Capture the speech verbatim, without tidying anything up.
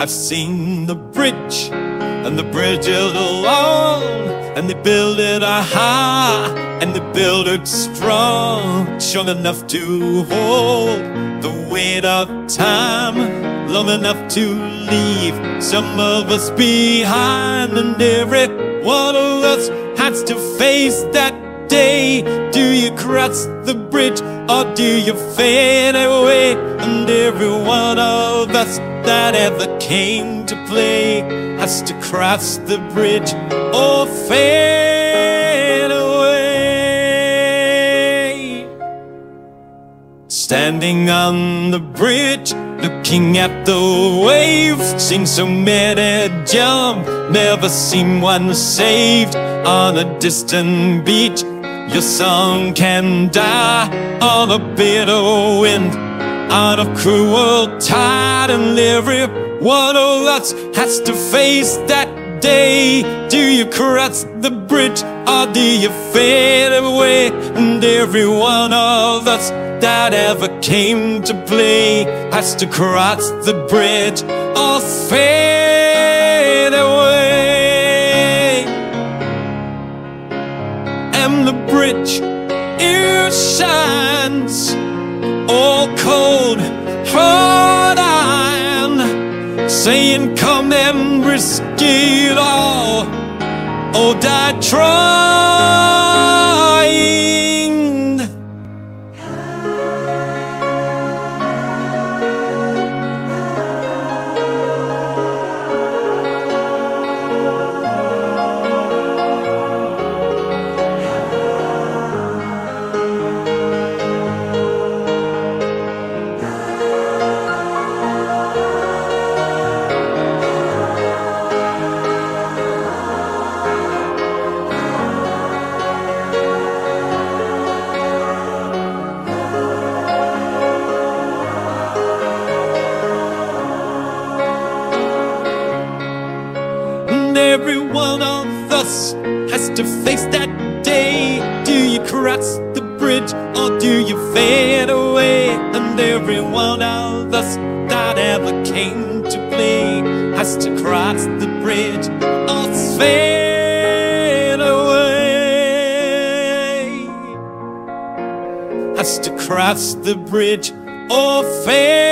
I've seen the bridge and the bridge is long, and they build it a high and they build it strong, strong enough to hold the weight of time, long enough to leave some of us behind. And every one of us has to face that day. Do you cross the bridge or do you fade away? And every one of us that ever came to play has to cross the bridge or fade away. Standing on the bridge, looking at the waves, seen so many jump, never seen one saved. On a distant beach, your song can die on a bitter wind, on a cruel tide. And every one of us has to face that day. Do you cross the bridge or do you fade away? And every one of us that ever came to play has to cross the bridge or fade away. And the bridge, it shines all cold, hard iron, saying come and risk it all, or die trying. Every one of us has to face that day. Do you cross the bridge or do you fade away? And every one of us that ever came to play has to cross the bridge or fade away. Has to cross the bridge or fade away.